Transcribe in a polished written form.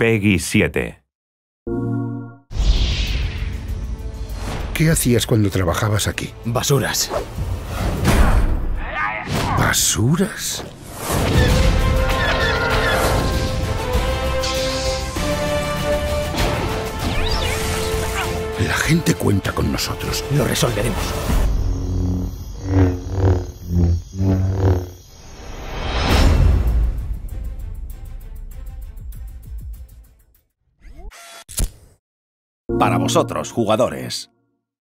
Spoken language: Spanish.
Peggy 7. ¿Qué hacías cuando trabajabas aquí? Basuras. ¿Basuras? La gente cuenta con nosotros. Lo resolveremos. Para vosotros, jugadores.